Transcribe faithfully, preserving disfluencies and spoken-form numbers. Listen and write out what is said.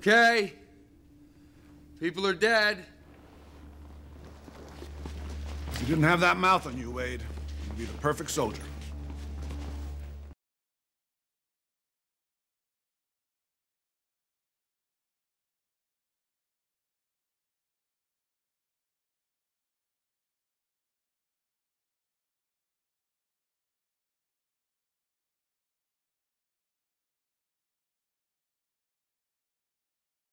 Okay? People are dead. If you didn't have that mouth on you, Wade, you'd be the perfect soldier.